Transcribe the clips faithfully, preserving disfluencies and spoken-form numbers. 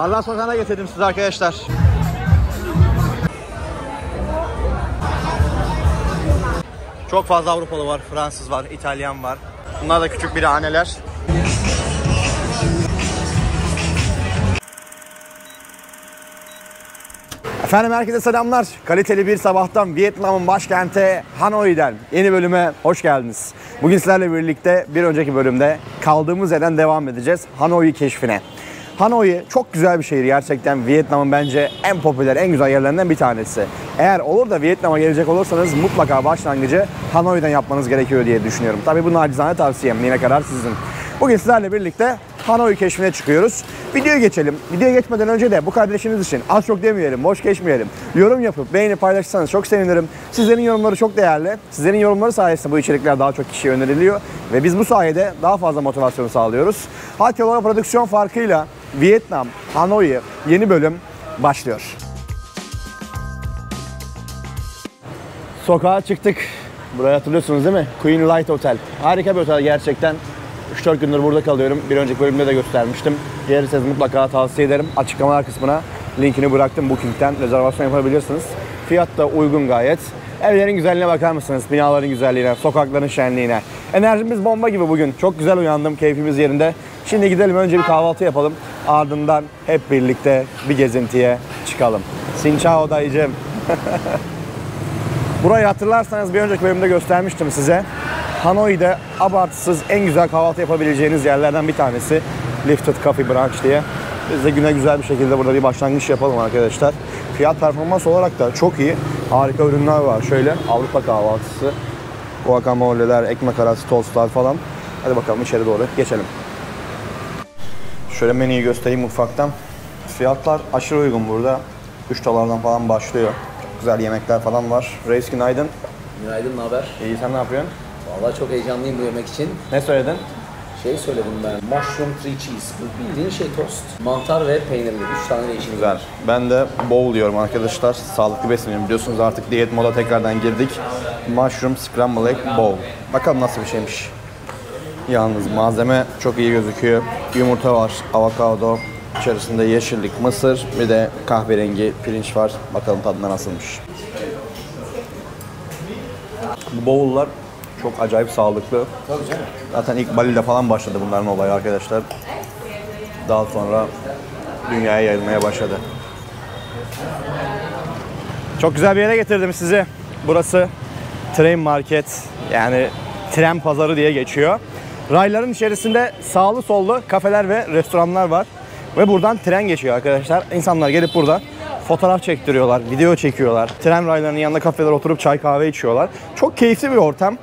Barlar Sokağı'na getirdim size arkadaşlar. Çok fazla Avrupalı var, Fransız var, İtalyan var. Bunlar da küçük birahaneler. Efendim herkese selamlar. Kaliteli bir sabahtan Vietnam'ın başkenti Hanoi'den yeni bölüme hoş geldiniz. Bugün sizlerle birlikte bir önceki bölümde kaldığımız yerden devam edeceğiz Hanoi keşfine. Hanoi çok güzel bir şehir gerçekten. Vietnam'ın bence en popüler, en güzel yerlerinden bir tanesi. Eğer olur da Vietnam'a gelecek olursanız mutlaka başlangıcı Hanoi'den yapmanız gerekiyor diye düşünüyorum. Tabii bu nacizane tavsiyem, yine karar sizin. Bugün sizlerle birlikte Hanoi keşfine çıkıyoruz. Videoya geçelim. Videoya geçmeden önce de bu kardeşiniz için az çok demeyelim, boş geçmeyelim. Yorum yapıp beğeni paylaşırsanız çok sevinirim. Sizlerin yorumları çok değerli. Sizlerin yorumları sayesinde bu içerikler daha çok kişiye öneriliyor. Ve biz bu sayede daha fazla motivasyon sağlıyoruz. Hayta Yollarda prodüksiyon farkıyla Vietnam, Hanoi yeni bölüm başlıyor. Sokağa çıktık. Burayı hatırlıyorsunuz değil mi? Queen Light Hotel. Harika bir otel gerçekten. üç dört gündür burada kalıyorum. Bir önceki bölümde de göstermiştim. Gelirseniz mutlaka tavsiye ederim. Açıklamalar kısmına linkini bıraktım. Booking'ten rezervasyon yapabilirsiniz. Fiyat da uygun gayet. Evlerin güzelliğine bakar mısınız? Binaların güzelliğine, sokakların şenliğine. Enerjimiz bomba gibi bugün. Çok güzel uyandım. Keyfimiz yerinde. Şimdi gidelim önce bir kahvaltı yapalım. Ardından hep birlikte bir gezintiye çıkalım. Xin chào dayıcım. Burayı hatırlarsanız bir önceki bölümde göstermiştim size. Hanoi'de abartısız en güzel kahvaltı yapabileceğiniz yerlerden bir tanesi Lifted Coffee Branch diye. Biz de güne güzel bir şekilde burada bir başlangıç yapalım arkadaşlar. Fiyat performans olarak da çok iyi. Harika ürünler var. Şöyle Avrupa kahvaltısı, guacamole'ler, ekmek arası tostlar falan. Hadi bakalım içeri doğru geçelim. Şöyle menüyü göstereyim ufaktan. Fiyatlar aşırı uygun burada. üç dolardan falan başlıyor. Çok güzel yemekler falan var. Reis günaydın. Günaydın, ne haber? İyi, sen ne yapıyorsun? Vallahi çok heyecanlıyım bu yemek için. Ne söyledin? Şey söyledim ben, mushroom three cheese. Bu bildiğin şey tost. Mantar ve peynirli. Üç tane değişik. Güzel. Ben de bowl diyorum arkadaşlar. Sağlıklı besleniyorum. Biliyorsunuz artık diyet moda tekrardan girdik. Mushroom scramble egg bowl. Bakalım nasıl bir şeymiş. Yalnız malzeme çok iyi gözüküyor. Yumurta var, avokado, içerisinde yeşillik, mısır, bir de kahverengi pirinç var. Bakalım tadına nasılmış. Bu bowl'lar çok acayip sağlıklı. Tabii canım. Zaten ilk Bali'de falan başladı bunların olayı arkadaşlar. Daha sonra dünyaya yayılmaya başladı. Çok güzel bir yere getirdim sizi. Burası Train Market, yani tren pazarı diye geçiyor. Rayların içerisinde sağlı sollu kafeler ve restoranlar var. Ve buradan tren geçiyor arkadaşlar. İnsanlar gelip burada fotoğraf çektiriyorlar, video çekiyorlar. Tren raylarının yanında kafeler oturup çay kahve içiyorlar. Çok keyifli bir ortam.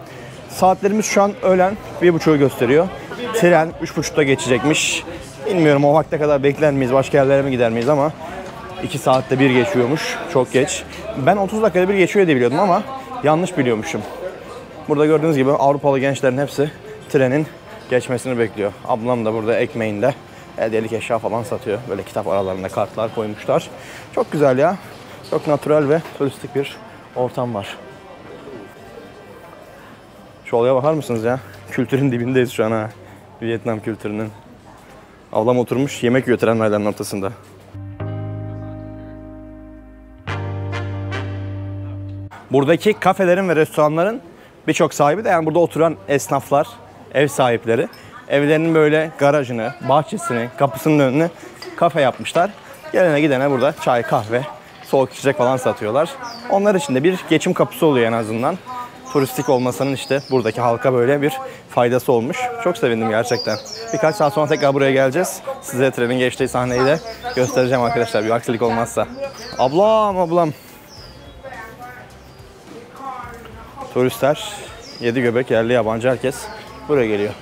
Saatlerimiz şu an öğlen bir buçuğu gösteriyor. Tren üç buçukta geçecekmiş. Bilmiyorum o vakte kadar bekler miyiz, başka yerlere mi gider miyiz ama iki saatte bir geçiyormuş. Çok geç. Ben otuz dakikada bir geçiyor diye biliyordum ama yanlış biliyormuşum. Burada gördüğünüz gibi Avrupalı gençlerin hepsi trenin geçmesini bekliyor. Ablam da burada ekmeğinde hediyelik eşya falan satıyor. Böyle kitap aralarında kartlar koymuşlar. Çok güzel ya. Çok natürel ve turistik bir ortam var. Şu olaya bakar mısınız ya? Kültürün dibindeyiz şu an ha. Vietnam kültürünün. Ablam oturmuş yemek yiyor tren raylarının ortasında. Buradaki kafelerin ve restoranların birçok sahibi de yani burada oturan esnaflar, ev sahipleri. Evlerinin böyle garajını, bahçesini, kapısının önüne kafe yapmışlar. Gelene gidene burada çay, kahve, soğuk içecek falan satıyorlar. Onlar için de bir geçim kapısı oluyor en azından. Turistik olmasının işte buradaki halka böyle bir faydası olmuş. Çok sevindim gerçekten. Birkaç saat sonra tekrar buraya geleceğiz. Size trenin geçtiği sahneyi de göstereceğim arkadaşlar bir aksilik olmazsa. Ablam, ablam. Turistler, yedi göbek, yerli yabancı herkes buraya geliyor.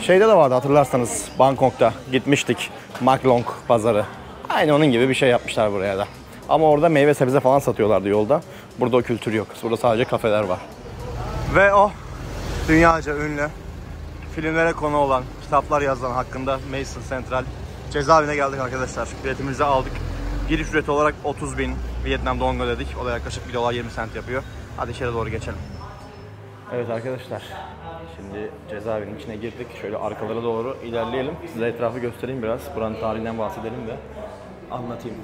Şeyde de vardı hatırlarsanız, Bangkok'ta gitmiştik, Mak Long pazarı. Aynı onun gibi bir şey yapmışlar buraya da. Ama orada meyve sebze falan satıyorlardı yolda. Burada o kültür yok. Burada sadece kafeler var. Ve o dünyaca ünlü, filmlere konu olan, kitaplar yazılan hakkında Maison Centrale cezaevine geldik arkadaşlar. Biletimizi aldık. Giriş ücreti olarak otuz bin Vietnam Dongo dedik. O da yaklaşık bir dolar yirmi sent yapıyor. Hadi içeri doğru geçelim. Evet arkadaşlar. Şimdi cezaevinin içine girdik. Şöyle arkalara doğru ilerleyelim. Size etrafı göstereyim biraz. Buranın tarihinden bahsedelim de anlatayım.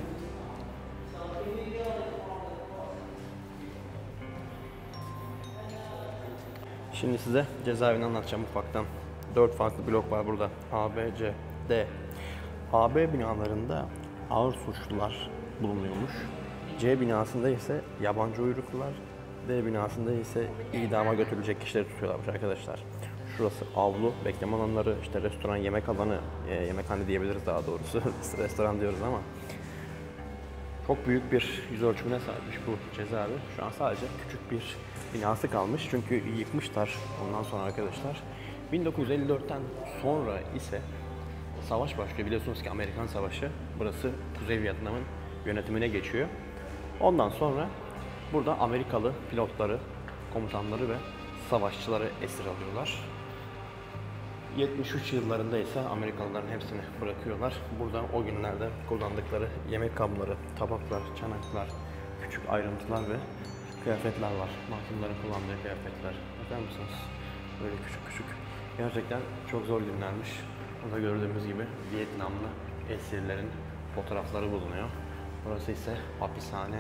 Şimdi size cezaevini anlatacağım ufaktan. Dört farklı blok var burada. A, B, C, D. A B binalarında ağır suçlular bulunuyormuş. C binasında ise yabancı uyruklular, D binasında ise idama götürülecek kişileri tutuyorlarmış arkadaşlar. Şurası avlu, bekleme alanları, işte restoran, yemek alanı, e, yemekhane diyebiliriz daha doğrusu. Restoran diyoruz ama. Çok büyük bir yüz ölçümüne sahipmiş bu cezaevi. Şu an sadece küçük bir binası kalmış çünkü yıkmışlar ondan sonra arkadaşlar. bin dokuz yüz elli dörtten sonra ise savaş başlıyor. Biliyorsunuz ki Amerikan Savaşı, burası Kuzey Vietnam'ın yönetimine geçiyor. Ondan sonra burada Amerikalı pilotları, komutanları ve savaşçıları esir alıyorlar. yetmiş üç yıllarında ise Amerikalıların hepsini bırakıyorlar. Burada o günlerde kullandıkları yemek kabları, tabaklar, çanaklar, küçük ayrıntılar ve kıyafetler var. Mahkumların kullandığı kıyafetler. Bakar mısınız? Böyle küçük küçük. Gerçekten çok zor günlermiş. Burada gördüğümüz gibi Vietnamlı esirlerin fotoğrafları bulunuyor. Burası ise hapishane.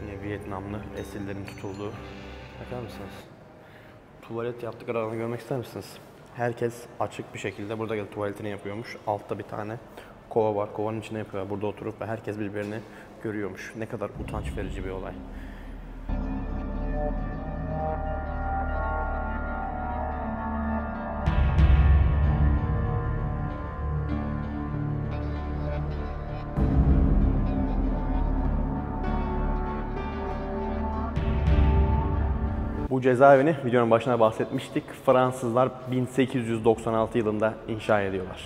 Hani Vietnamlı esirlerin tutulduğu. Bakar mısınız? Tuvalet yaptıkları alanı görmek ister misiniz? Herkes açık bir şekilde burada tuvaletini yapıyormuş. Altta bir tane kova var. Kovanın içine yapıyorlar. Burada oturup ve herkes birbirini görüyormuş. Ne kadar utanç verici bir olay. Bu cezaevini videonun başına bahsetmiştik. Fransızlar bin sekiz yüz doksan altı yılında inşa ediyorlar.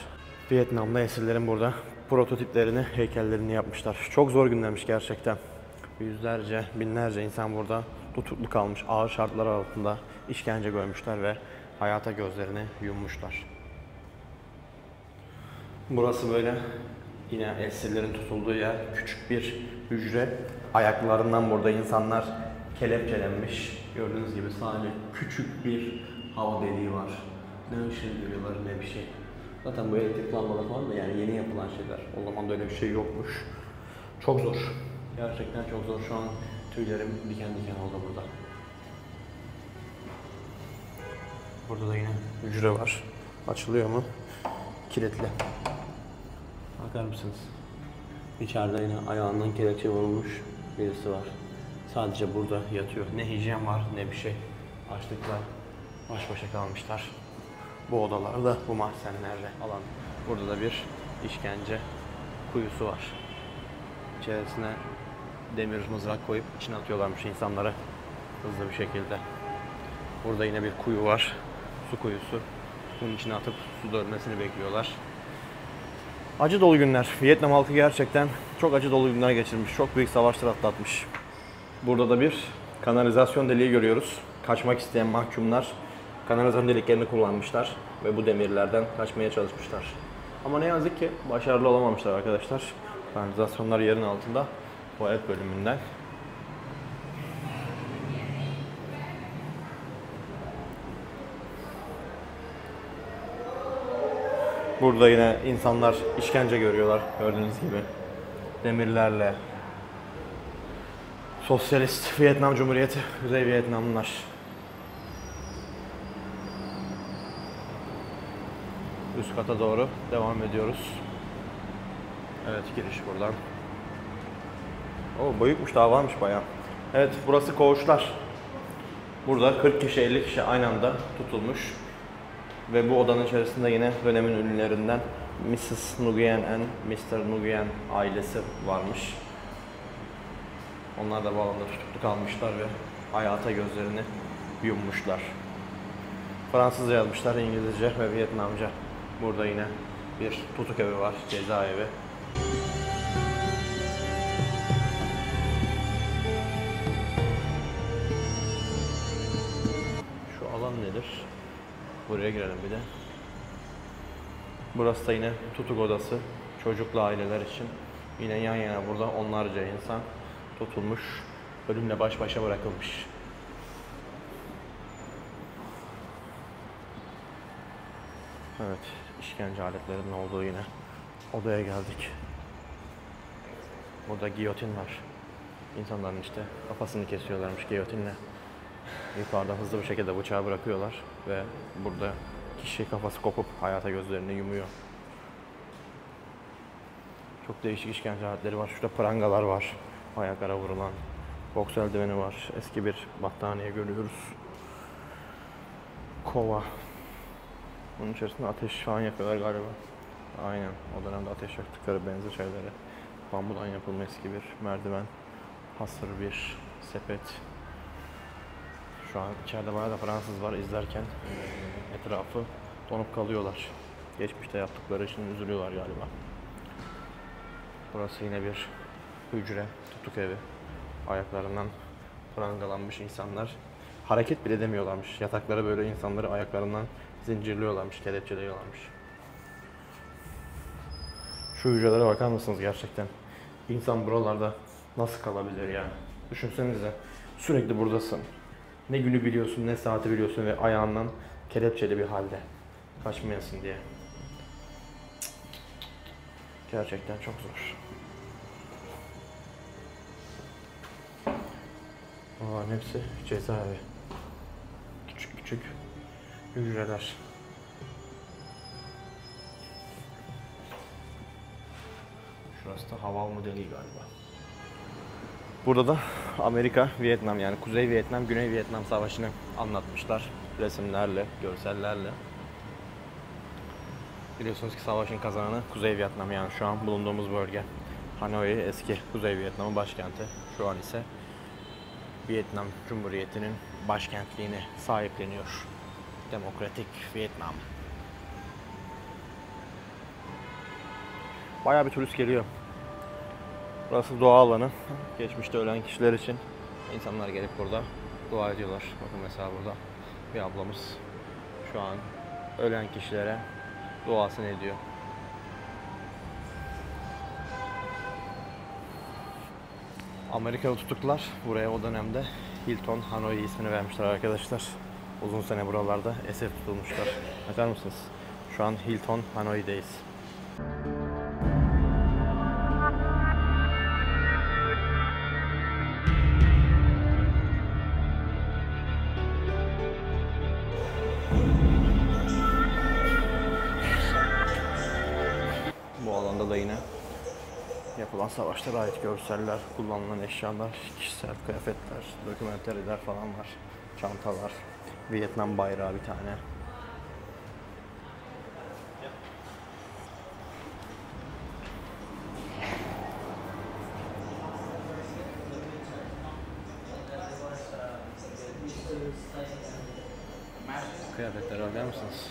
Vietnam'da esirlerin burada prototiplerini, heykellerini yapmışlar. Çok zor günlermiş gerçekten. Yüzlerce, binlerce insan burada tutuklu kalmış. Ağır şartlar altında işkence görmüşler ve hayata gözlerini yummuşlar. Burası böyle yine esirlerin tutulduğu yer. Küçük bir hücre. Ayaklarından burada insanlar kelepçelenmiş. Gördüğünüz gibi sadece küçük bir hava deliği var. Ne ışığı görüyorlar ne bir şey. Zaten bu elektrik lambaları falan da yani yeni yapılan şeyler. O zaman da öyle bir şey yokmuş. Çok zor. Gerçekten çok zor. Şu an tüylerim diken diken oldu burada. Burada da yine hücre var. Açılıyor mu? Kilitli. Bakar mısınız? İçeride yine ayağından kelepçe vurulmuş birisi var. Sadece burada yatıyor. Ne hijyen var ne bir şey. Açlıkla baş başa kalmışlar. Bu odalarda, bu mahzenlerde alan. Burada da bir işkence kuyusu var. İçerisine demir mızrak koyup içine atıyorlarmış insanları hızlı bir şekilde. Burada yine bir kuyu var. Su kuyusu. Bunun içine atıp su dönmesini bekliyorlar. Acı dolu günler. Vietnam halkı gerçekten çok acı dolu günler geçirmiş. Çok büyük savaşlar atlatmış. Burada da bir kanalizasyon deliği görüyoruz. Kaçmak isteyen mahkumlar kanalizasyon deliklerini kullanmışlar ve bu demirlerden kaçmaya çalışmışlar. Ama ne yazık ki başarılı olamamışlar arkadaşlar. Kanalizasyonlar yerin altında, tuvalet bölümünden. Burada yine insanlar işkence görüyorlar gördüğünüz gibi. Demirlerle. Sosyalist Vietnam Cumhuriyeti, Kuzey Vietnamlılar. Üst kata doğru devam ediyoruz. Evet, giriş buradan. Oo, büyükmüş, daha varmış bayağı. Evet, burası koğuşlar. Burada kırk kişi, elli kişi aynı anda tutulmuş. Ve bu odanın içerisinde yine dönemin ünlülerinden missus Nguyen and mister Nguyen ailesi varmış. Onlar da bu alanda tutuklu kalmışlar ve hayata gözlerini yummuşlar. Fransızca yazmışlar, İngilizce ve Vietnamca. Burada yine bir tutuk evi var, cezaevi. Şu alan nedir? Buraya girelim bir de. Burası da yine tutuk odası. Çocuklu aileler için. Yine yan yana burada onlarca insan tutulmuş, ölümle baş başa bırakılmış. Evet, işkence aletlerinin olduğu yine odaya geldik. Burada giyotin var. İnsanların işte kafasını kesiyorlarmış giyotinle. Yukarıdan hızlı bir şekilde bıçağı bırakıyorlar ve burada kişi kafası kopup hayata gözlerini yumuyor. Çok değişik işkence aletleri var. Şurada prangalar var. Ayaklara vurulan. Boks eldiveni var. Eski bir battaniye görüyoruz. Kova. Bunun içerisinde ateş falan yapıyorlar galiba. Aynen. O dönemde ateş yaktıkları benzer şeyleri. Bambudan yapılma eski bir merdiven. Hasır bir sepet. Şu an içeride bayağı da Fransız var izlerken. Etrafı donup kalıyorlar. Geçmişte yaptıkları için üzülüyorlar galiba. Burası yine bir hücre, tutuk evi. Ayaklarından prangalanmış insanlar. Hareket bile edemiyorlarmış. Yataklara böyle insanları ayaklarından zincirliyorlarmış, kelepçeliyorlarmış. Şu hücrelere bakar mısınız gerçekten? İnsan buralarda nasıl kalabilir yani? Düşünsenize, sürekli buradasın. Ne günü biliyorsun, ne saati biliyorsun ve ayağından kelepçeli bir halde. Kaçmayasın diye. Gerçekten çok zor. Bunların hepsi cezaevi. Küçük küçük hücreler. Şurası da hava alma deliği galiba. Burada da Amerika, Vietnam yani Kuzey Vietnam, Güney Vietnam Savaşı'nı anlatmışlar. Resimlerle, görsellerle. Biliyorsunuz ki savaşın kazananı Kuzey Vietnam yani şu an bulunduğumuz bölge. Hanoi eski Kuzey Vietnam'ın başkenti. Şu an ise Vietnam Cumhuriyeti'nin başkentliğini sahipleniyor. Demokratik Vietnam. Bayağı bir turist geliyor. Burası doğa alanı. Geçmişte ölen kişiler için insanlar gelip burada dua ediyorlar. Bakın mesela burada bir ablamız şu an ölen kişilere duasını ediyor. Amerikalı tutuklar buraya o dönemde Hilton Hanoi ismini vermişler arkadaşlar. Uzun sene buralarda esir tutulmuşlar. Bakar mısınız? Şu an Hilton Hanoi'deyiz. Bu alanda da yine yapılan savaşlara ait görseller, kullanılan eşyalar, kişisel kıyafetler, dokümenteriler falan var. Çantalar, Vietnam bayrağı bir tane. Kıyafetlere bakar mısınız?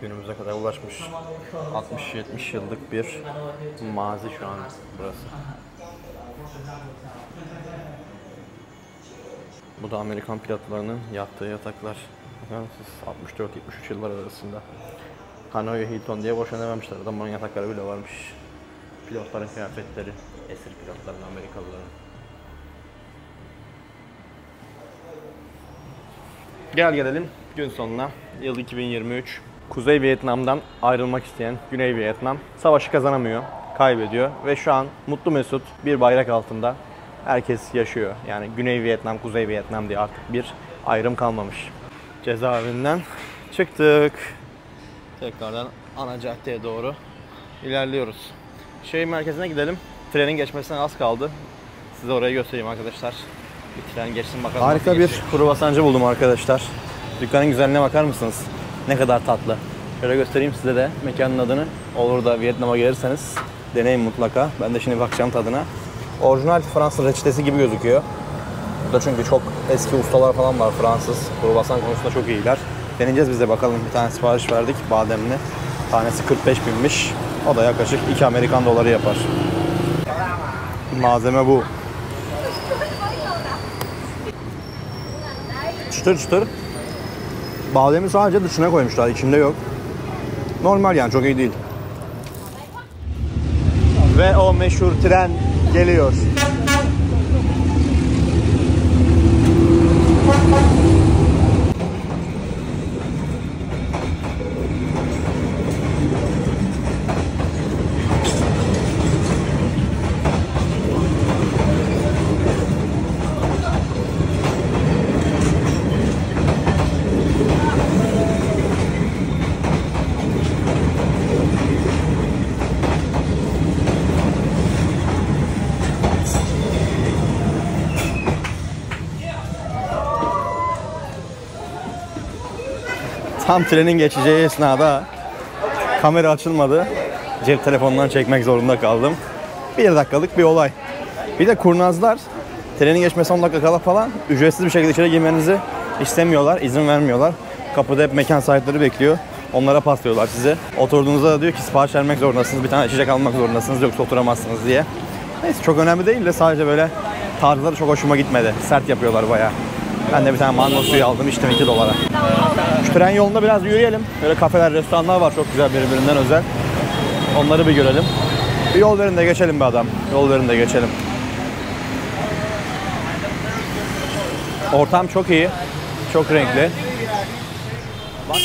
Günümüze kadar ulaşmış altmış yetmiş yıllık bir mazi şu an burası. Bu da Amerikan pilotlarının yattığı yataklar. altmış dört yetmiş üç yıllar arasında. Hanoi Hilton diye boşuna dememişler. Adamların yatakları bile varmış. Pilotların kıyafetleri, esir pilotların, Amerikalıların. Gel gelelim gün sonuna. Yıl iki bin yirmi üç. Kuzey Vietnam'dan ayrılmak isteyen Güney Vietnam savaşı kazanamıyor, kaybediyor ve şu an mutlu mesut bir bayrak altında herkes yaşıyor. Yani Güney Vietnam, Kuzey Vietnam diye artık bir ayrım kalmamış. Cezaevinden çıktık. Tekrardan ana caddeye doğru ilerliyoruz. Şehir merkezine gidelim. Trenin geçmesine az kaldı. Size orayı göstereyim arkadaşlar. Bir tren geçsin bakalım. Harika bir geçecek. Kuru basancı buldum arkadaşlar. Dükkanın güzelliğine bakar mısınız? Ne kadar tatlı. Şöyle göstereyim size de mekanın adını. Olur da Vietnam'a gelirseniz deneyin mutlaka. Ben de şimdi bakacağım tadına. Orijinal Fransız reçetesi gibi gözüküyor. Burada çünkü çok eski ustalar falan var Fransız. Kruvasan konusunda çok iyiler. Deneyeceğiz biz de bakalım. Bir tane sipariş verdik bademli. Tanesi kırk beş binmiş. O da yaklaşık iki Amerikan doları yapar. Malzeme bu. Çıtır çıtır. Bademi sadece dışına koymuşlar, içinde yok. Normal yani, çok iyi değil. Ve o meşhur tren geliyor. Tam trenin geçeceği esnada kamera açılmadı. Cep telefonundan çekmek zorunda kaldım. Bir dakikalık bir olay. Bir de kurnazlar trenin geçmesi on dakika kala falan ücretsiz bir şekilde içeri girmenizi istemiyorlar, izin vermiyorlar. Kapıda hep mekan sahipleri bekliyor. Onlara paslıyorlar size. Oturduğunuzda da diyor ki sipariş vermek zorundasınız, bir tane içecek almak zorundasınız, yoksa oturamazsınız diye. Neyse çok önemli değil de sadece böyle tarzları çok hoşuma gitmedi. Sert yapıyorlar bayağı. Ben de bir tane mango suyu aldım, içtim iki dolara. Şu tren yolunda biraz yürüyelim. Böyle kafeler, restoranlar var çok güzel, birbirinden özel. Onları bir görelim. Bir yol verin de geçelim be adam. Yol verin de geçelim. Ortam çok iyi. Çok renkli. Bak.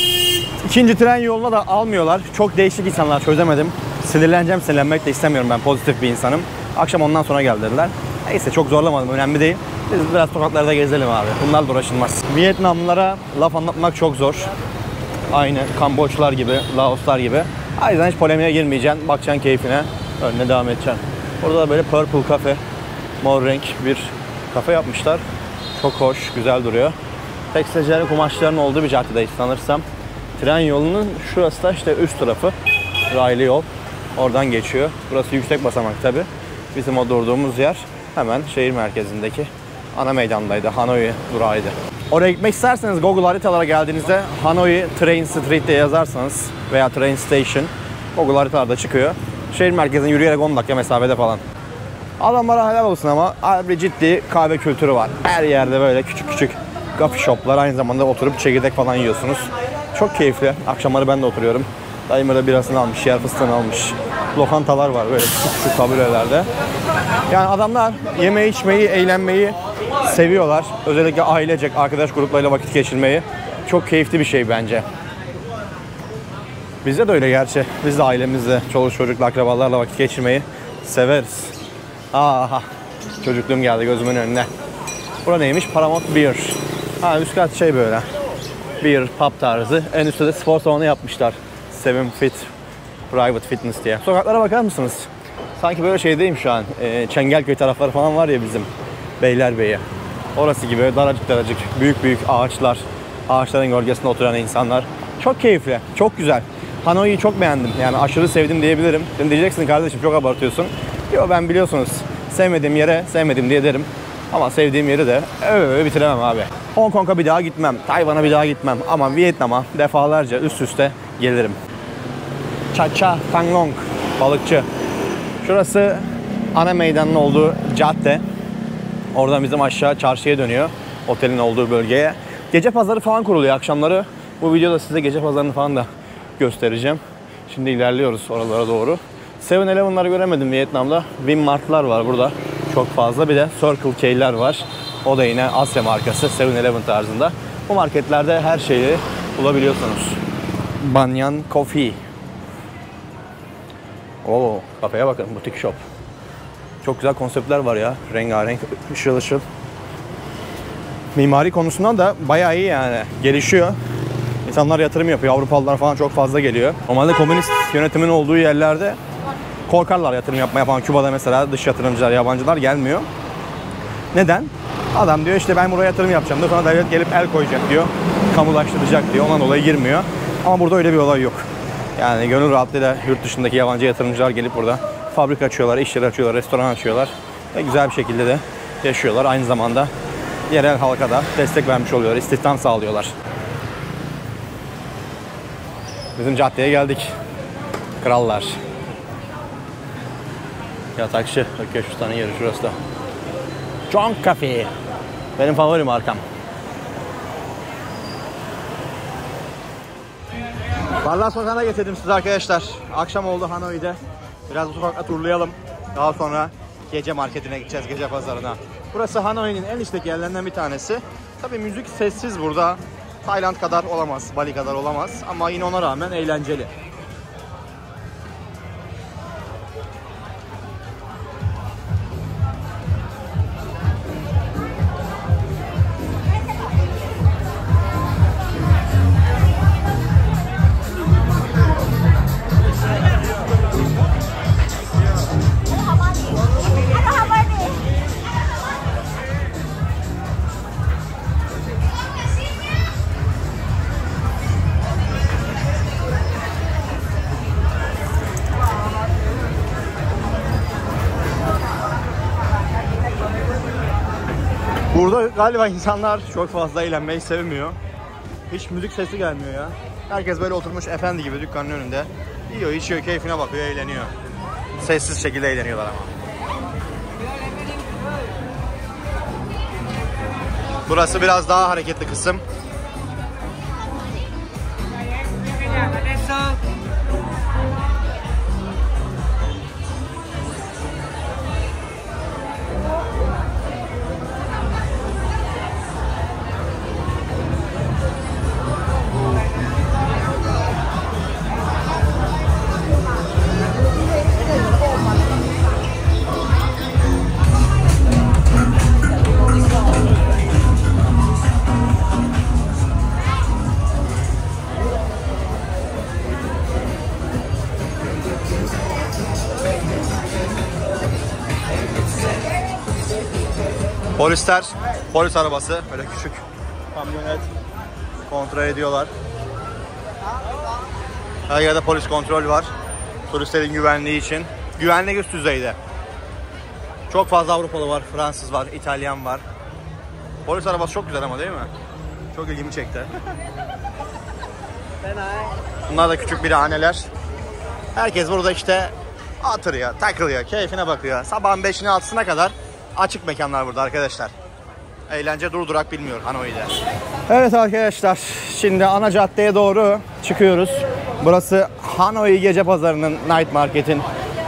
İkinci tren yoluna da almıyorlar. Çok değişik insanlar, çözemedim. Sinirleneceğim, sinirlenmek de istemiyorum, ben pozitif bir insanım. Akşam ondan sonra gel dediler. Neyse çok zorlamadım, önemli değil. Biz biraz sokaklarda gezelim abi. Bunlarla uğraşılmaz. Vietnamlılara laf anlatmak çok zor. Aynı Kamboçlar gibi, Laoslar gibi. O yüzden hiç polemiğe girmeyeceksin. Bakacaksın keyfine. Önüne devam edeceksin. Burada da böyle purple cafe, mor renk bir kafe yapmışlar. Çok hoş, güzel duruyor. Tek secari kumaşların olduğu bir caddedeyiz sanırsam. Tren yolunun şurası da işte üst tarafı. Raylı yol. Oradan geçiyor. Burası yüksek basamak tabi. Bizim o durduğumuz yer hemen şehir merkezindeki ana meydandaydı. Hanoi durağıydı. Oraya gitmek isterseniz Google haritalara geldiğinizde Hanoi Train Street diye yazarsanız veya Train Station, Google haritalarda çıkıyor. Şehir merkezine yürüyerek on dakika mesafede falan. Adamlara helal olsun ama abi, ciddi kahve kültürü var. Her yerde böyle küçük küçük coffee shoplar, aynı zamanda oturup çekirdek falan yiyorsunuz. Çok keyifli. Akşamları ben de oturuyorum. Dayım öyle birasını almış, yer fıstığını almış. Lokantalar var böyle küçük küçük tabirelerde. Yani adamlar yemeği, içmeyi, eğlenmeyi seviyorlar. Özellikle ailecek, arkadaş gruplarıyla vakit geçirmeyi. Çok keyifli bir şey bence. Bizde de öyle gerçi. Biz de ailemizle, çoluk çocukla, akrabalarla vakit geçirmeyi severiz. Aha, çocukluğum geldi gözümün önüne. Bura neymiş? Paramount Beer. Ha, üst kat şey böyle. Beer, pub tarzı. En üstte de spor salonu yapmışlar. Seven Fit, Private Fitness diye. Sokaklara bakar mısınız? Sanki böyle şeydeyim şu an. E, Çengelköy tarafları falan var ya bizim. Beylerbeyi. Orası gibi daracık daracık, büyük büyük ağaçlar. Ağaçların gölgesinde oturan insanlar. Çok keyifli, çok güzel. Hanoi'yi çok beğendim. Yani aşırı sevdim diyebilirim. Şimdi diyeceksin kardeşim çok abartıyorsun. Yo, ben biliyorsunuz sevmediğim yere sevmedim diye derim. Ama sevdiğim yeri de öyle öyle bitiremem abi. Hong Kong'a bir daha gitmem, Tayvan'a bir daha gitmem. Ama Vietnam'a defalarca üst üste gelirim. Cha Cha Tanglong, balıkçı. Şurası ana meydanın olduğu cadde. Oradan bizim aşağı çarşıya dönüyor. Otelin olduğu bölgeye. Gece pazarı falan kuruluyor akşamları. Bu videoda size gece pazarını falan da göstereceğim. Şimdi ilerliyoruz oralara doğru. seven eleven'ları göremedim Vietnam'da. Winmart'lar var burada. Çok fazla. Bir de Circle K'ler var. O da yine Asya markası. seven eleven tarzında. Bu marketlerde her şeyi bulabiliyorsunuz. Banyan Coffee. Oo, kafeye bakın. Butik shop. Çok güzel konseptler var ya. Rengarenk, ışıl ışıl. Mimari konusundan da bayağı iyi yani. Gelişiyor. İnsanlar yatırım yapıyor. Avrupalılar falan çok fazla geliyor. Normalde komünist yönetimin olduğu yerlerde korkarlar yatırım yapma yapan. Küba'da mesela dış yatırımcılar, yabancılar gelmiyor. Neden? Adam diyor işte ben buraya yatırım yapacağım diyor. Sonra devlet gelip el koyacak diyor. Kamulaştıracak diyor. Ondan dolayı girmiyor. Ama burada öyle bir olay yok. Yani gönül rahatlığıyla yurt dışındaki yabancı yatırımcılar gelip burada fabrika açıyorlar, iş yeri açıyorlar, restoran açıyorlar. Ve güzel bir şekilde de yaşıyorlar. Aynı zamanda yerel halka da destek vermiş oluyorlar. İstihdam sağlıyorlar. Bizim caddeye geldik. Krallar. Yatakçı. Bakıyor şu tane yeri şurası da. Junk Coffee. Benim favori markam. Barlar Sokağı'na getirdim size arkadaşlar. Akşam oldu Hanoi'de. Biraz bu sokakta turlayalım. Daha sonra gece marketine gideceğiz, gece pazarına. Burası Hanoi'nin en içteki yerlerinden bir tanesi. Tabii müzik sessiz burada. Tayland kadar olamaz, Bali kadar olamaz. Ama yine ona rağmen eğlenceli. Burada galiba insanlar çok fazla eğlenmeyi sevmiyor. Hiç müzik sesi gelmiyor ya. Herkes böyle oturmuş efendi gibi dükkanın önünde. Yiyor, içiyor, keyfine bakıyor, eğleniyor. Sessiz şekilde eğleniyorlar ama. Burası biraz daha hareketli kısım. Polisler, polis arabası, böyle küçük kamyonet kontrol ediyorlar. Her yerde polis kontrol var. Turistlerin güvenliği için. Güvenlik üst düzeyde. Çok fazla Avrupalı var, Fransız var, İtalyan var. Polis arabası çok güzel ama, değil mi? Çok ilgimi çekti. Bunlar da küçük birahaneler. Herkes burada işte atırıyor, takılıyor, keyfine bakıyor. Sabahın beşine altısına kadar açık mekanlar burada arkadaşlar. Eğlence durdurak bilmiyor Hanoi'de. Evet arkadaşlar, şimdi ana caddeye doğru çıkıyoruz. Burası Hanoi Gece Pazarı'nın, Night Market'in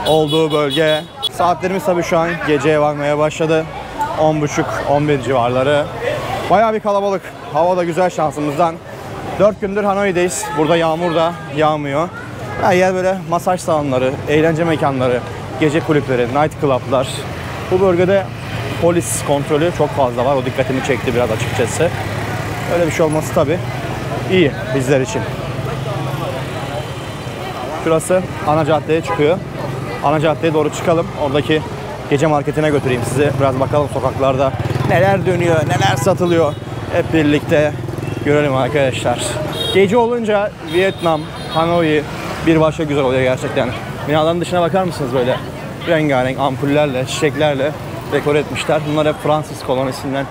olduğu bölge. Saatlerimiz tabii şu an geceye varmaya başladı. on buçuk on bir civarları. Bayağı bir kalabalık. Hava da güzel şansımızdan. dört gündür Hanoi'deyiz. Burada yağmur da yağmıyor. Her yer böyle masaj salonları, eğlence mekanları, gece kulüpleri, night club'lar. Bu bölgede polis kontrolü çok fazla var. O dikkatimi çekti biraz açıkçası. Öyle bir şey olması tabii iyi bizler için. Şurası ana caddeye çıkıyor. Ana caddeye doğru çıkalım. Oradaki gece marketine götüreyim sizi. Biraz bakalım sokaklarda neler dönüyor, neler satılıyor. Hep birlikte görelim arkadaşlar. Gece olunca Vietnam, Hanoi bir başka güzel oluyor gerçekten. Binaların dışına bakar mısınız böyle? Rengarenk ampullerle, çiçeklerle dekore etmişler. Bunlar hep Fransız kolonisinden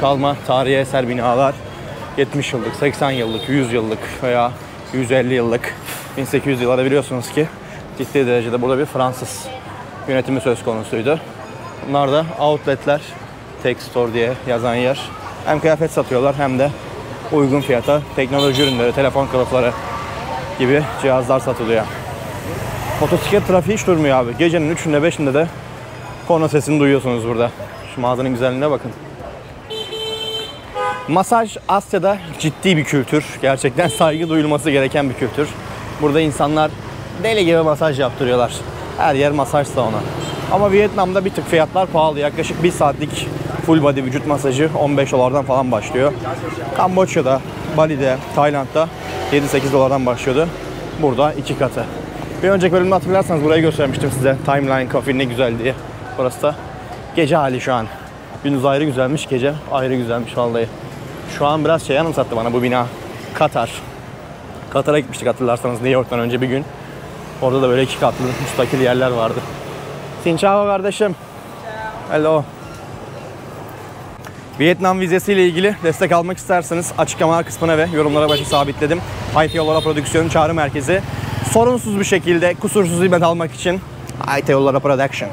kalma tarihi eser binalar. yetmiş yıllık, seksen yıllık, yüz yıllık veya yüz elli yıllık. bin sekiz yüz yıllarda biliyorsunuz ki ciddi derecede burada bir Fransız yönetimi söz konusuydu. Bunlar da outletler, Tech Store diye yazan yer. Hem kıyafet satıyorlar hem de uygun fiyata teknoloji ürünleri, telefon kılıfları gibi cihazlar satılıyor. Motosiklet trafiği hiç durmuyor abi. Gecenin üçünde beşinde de korna sesini duyuyorsunuz burada. Şu mağazanın güzelliğine bakın. Masaj Asya'da ciddi bir kültür. Gerçekten saygı duyulması gereken bir kültür. Burada insanlar deli gibi masaj yaptırıyorlar. Her yer masaj salonu. Ama Vietnam'da bir tık fiyatlar pahalı. Yaklaşık bir saatlik full body vücut masajı on beş dolardan falan başlıyor. Kamboçya'da, Bali'de, Tayland'da yedi sekiz dolardan başlıyordu. Burada iki katı. Bir önceki bölümde hatırlarsanız burayı göstermiştim size. Timeline Cafe ne güzel diye. Burası da gece hali şu an. Gündüz ayrı güzelmiş, gece ayrı güzelmiş vallahi. Şu an biraz şey anımsattı bana bu bina. Katar. Katar'a gitmiştik hatırlarsanız New York'tan önce bir gün. Orada da böyle iki katlı müstakil yerler vardı. Xin chào kardeşim. Hello. Vietnam vizesiyle ilgili destek almak isterseniz açıklama kısmına ve yorumlara başı sabitledim. Hayta Yollarda Prodüksiyon Çağrı Merkezi. Sorunsuz bir şekilde, kusursuz hizmet almak için Hayta Yollarda Production.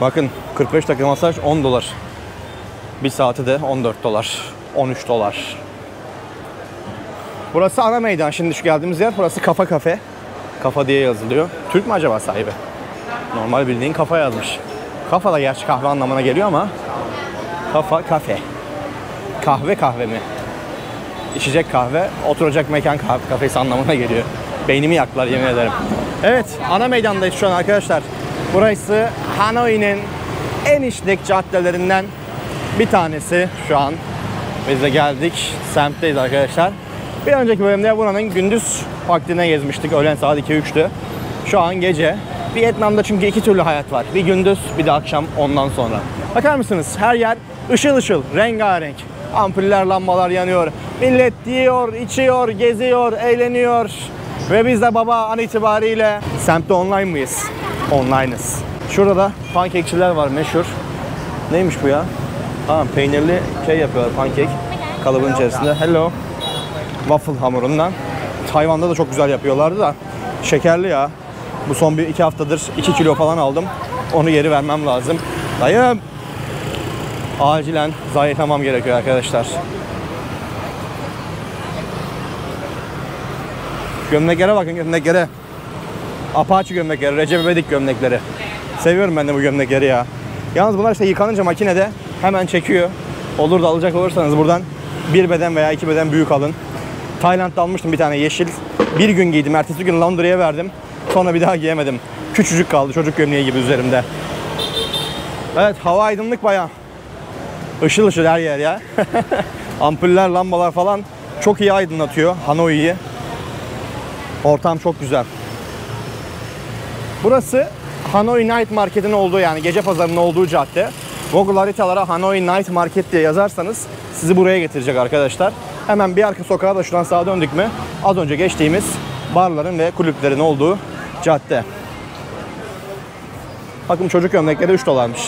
Bakın kırk beş dakika masaj on dolar. Bir saati de on dört dolar. on üç dolar. Burası ana meydan. Şimdi şu geldiğimiz yer burası Kafa Kafe. Kafa diye yazılıyor. Türk mü acaba sahibi? Normal bildiğin kafa yazmış. Kafa da gerçi kahve anlamına geliyor ama Kafa Kafe. Kahve kahve mi? İçecek kahve, oturacak mekan kahve, kafesi anlamına geliyor. Beynimi yaklar yemin ederim. Evet, ana meydandayız şu an arkadaşlar. Burası Hanoi'nin en işlek caddelerinden bir tanesi şu an. Biz de geldik, semtteyiz arkadaşlar. Bir önceki bölümde buranın gündüz vaktine gezmiştik. Öğlen saat iki üçtü. Şu an gece. Vietnam'da çünkü iki türlü hayat var. Bir gündüz, bir de akşam ondan sonra. Bakar mısınız? Her yer ışıl ışıl, rengarenk. Ampuller, lambalar yanıyor. Millet yiyor, içiyor, geziyor, eğleniyor. Ve biz de baba an itibariyle semtte online mıyız? Online'ız. Şurada da pankekçiler var meşhur. Neymiş bu ya? Ha, peynirli şey yapıyorlar, pankek kalıbın içerisinde. Hello. Waffle hamurundan. Tayvan'da da çok güzel yapıyorlardı da. Şekerli ya. Bu son bir iki haftadır iki kilo falan aldım. Onu geri vermem lazım. Dayım. Acilen zayi tamam gerekiyor arkadaşlar. Gömleklere bakın, gömleklere. Apache gömlekleri, Recep İvedik gömlekleri. Seviyorum ben de bu gömlekleri ya. Yalnız bunlar işte yıkanınca makinede hemen çekiyor. Olur da alacak olursanız buradan bir beden veya iki beden büyük alın. Tayland'da almıştım bir tane yeşil. Bir gün giydim, ertesi gün laundry'ye verdim. Sonra bir daha giyemedim. Küçücük kaldı, çocuk gömleği gibi üzerimde. Evet, hava aydınlık bayağı. Işıl ışıl her yer ya. Ampuller, lambalar falan çok iyi aydınlatıyor Hanoi'yi. Ortam çok güzel. Burası Hanoi Night Market'in olduğu, yani gece pazarının olduğu cadde. Google haritalara Hanoi Night Market diye yazarsanız sizi buraya getirecek arkadaşlar. Hemen bir arka sokağa da şuradan sağa döndük mü az önce geçtiğimiz barların ve kulüplerin olduğu cadde. Bakın çocuk gömlekleri üç dolarmış.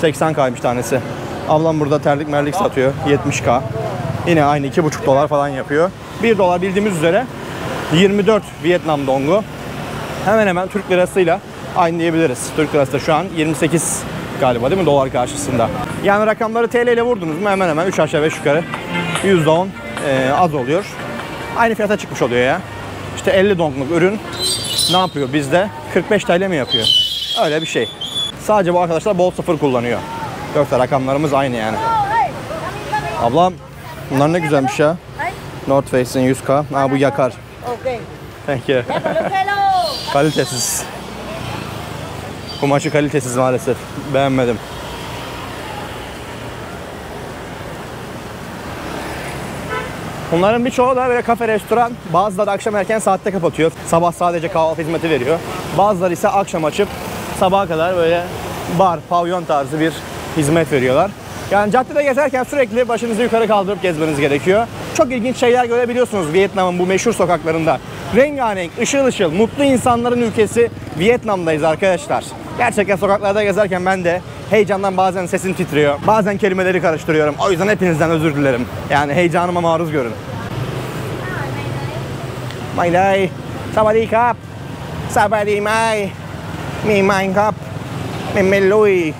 seksen kaymış tanesi. Ablam burada terlik merlik satıyor. yetmiş ka. Yine aynı iki buçuk dolar falan yapıyor. bir dolar bildiğimiz üzere yirmi dört Vietnam dongu. Hemen hemen Türk lirasıyla aynı diyebiliriz. Türk lirası da şu an yirmi sekiz galiba değil mi? Dolar karşısında. Yani rakamları T L ile vurdunuz mu hemen hemen üç aşağı beş yukarı yüzde on e, az oluyor. Aynı fiyata çıkmış oluyor ya. İşte elli dongluk ürün ne yapıyor bizde? kırk beş T L mi yapıyor? Öyle bir şey. Sadece bu arkadaşlar bol sıfır kullanıyor. Yoksa rakamlarımız aynı yani. Ablam bunlar ne güzelmiş ya. North Face'in yüz ka. Ha bu yakar. Thank you. Kalitesiz. Kumaşı kalitesiz maalesef. Beğenmedim. Bunların birçoğu da böyle kafe, restoran. Bazıları da akşam erken saatte kapatıyor. Sabah sadece kahvaltı hizmeti veriyor. Bazıları ise akşam açıp sabaha kadar böyle bar, pavyon tarzı bir hizmet veriyorlar. Yani caddede gezerken sürekli başınızı yukarı kaldırıp gezmeniz gerekiyor. Çok ilginç şeyler görebiliyorsunuz Vietnam'ın bu meşhur sokaklarında. Rengarenk, ışıl ışıl, mutlu insanların ülkesi Vietnam'dayız arkadaşlar. Gerçekten sokaklarda gezerken ben de heyecandan bazen sesim titriyor. Bazen kelimeleri karıştırıyorum. O yüzden hepinizden özür dilerim. Yani heyecanıma maruz görün. May day. Sabadi kap. Sabadi may. Mi may kap. Mi melui.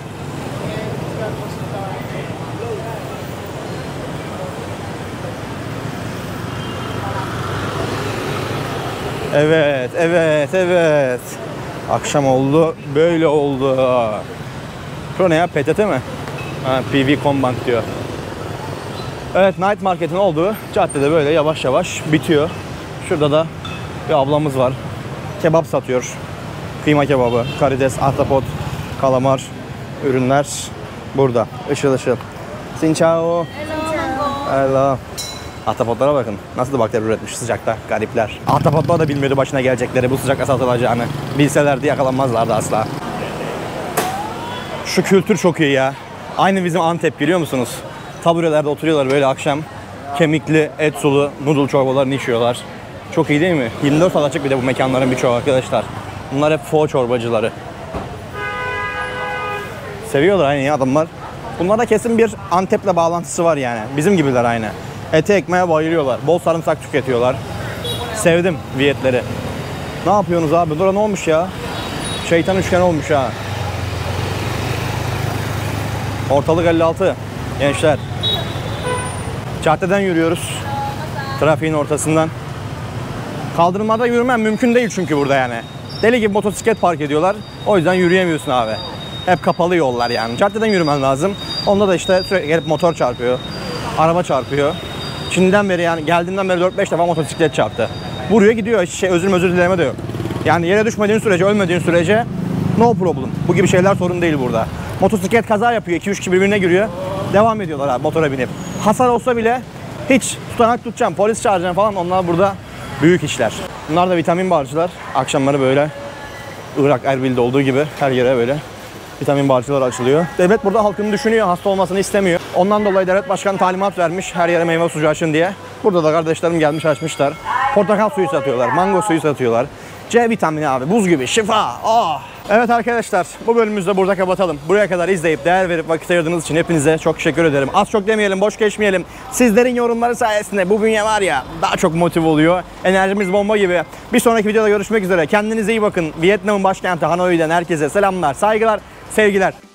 Evet, evet, evet. Akşam oldu, böyle oldu. Şu ne ya, P T T mi? Ha, P V Combank diyor. Evet, Night Market'in olduğu caddede böyle yavaş yavaş bitiyor. Şurada da bir ablamız var. Kebap satıyor. Kıyma kebabı, karides, ahtapot, kalamar ürünler burada. Işıl ışıl. Xin chào. Hello. Ahtapotlara bakın. Nasıl da bakteri üretmiş sıcakta garipler. Ahtapotlar da bilmiyordu başına gelecekleri, bu sıcakta satılacağını. Bilselerdi yakalanmazlardı asla. Şu kültür çok iyi ya. Aynı bizim Antep biliyor musunuz? Taburelerde oturuyorlar böyle akşam. Kemikli, et sulu, noodle çorbalarını içiyorlar. Çok iyi değil mi? yirmi dört saat açık bir de bu mekanların birçoğu arkadaşlar. Bunlar hep pho çorbacıları. Seviyorlar aynı adamlar. Bunlarda kesin bir Antep'le bağlantısı var yani. Bizim gibiler aynı. Ete ekmeğe bayılıyorlar. Bol sarımsak tüketiyorlar. Sevdim Vietleri. Ne yapıyorsunuz abi? Dura ne olmuş ya? Şeytan üçgen olmuş ha. Ortalık elli altı. Gençler. Caddeden yürüyoruz. Trafiğin ortasından. Kaldırımlarda yürümem mümkün değil çünkü burada yani. Deli gibi motosiklet park ediyorlar. O yüzden yürüyemiyorsun abi. Hep kapalı yollar yani. Caddeden yürümen lazım. Onda da işte sürekli gelip motor çarpıyor. Araba çarpıyor. Çin'den beri yani geldiğimden beri dört beş defa motosiklet çarptı. Vuruyor gidiyor. Hiç şey, özür özür dileme de yok. Yani yere düşmediğin sürece, ölmediğin sürece no problem. Bu gibi şeyler sorun değil burada. Motosiklet kaza yapıyor. iki üç kişi birbirine giriyor. Devam ediyorlar abi motora binip. Hasar olsa bile hiç tutanak tutacağım, polis çağıracağım falan, onlar burada büyük işler. Bunlar da vitamin barcılar. Akşamları böyle Irak, Erbil'de olduğu gibi her yere böyle vitamin barcılar açılıyor. Devlet burada halkını düşünüyor, hasta olmasını istemiyor. Ondan dolayı devlet başkanı talimat vermiş her yere meyve suyu açın diye. Burada da kardeşlerim gelmiş açmışlar. Portakal suyu satıyorlar, mango suyu satıyorlar. C vitamini abi, buz gibi, şifa. Ah. Evet arkadaşlar, bu bölümümüzü de burada kapatalım. Buraya kadar izleyip değer verip vakit ayırdığınız için hepinize çok teşekkür ederim. Az çok demeyelim, boş geçmeyelim. Sizlerin yorumları sayesinde bu bünye var ya, daha çok motive oluyor. Enerjimiz bomba gibi. Bir sonraki videoda görüşmek üzere. Kendinize iyi bakın. Vietnam'ın başkenti Hanoi'den herkese selamlar, saygılar, sevgiler.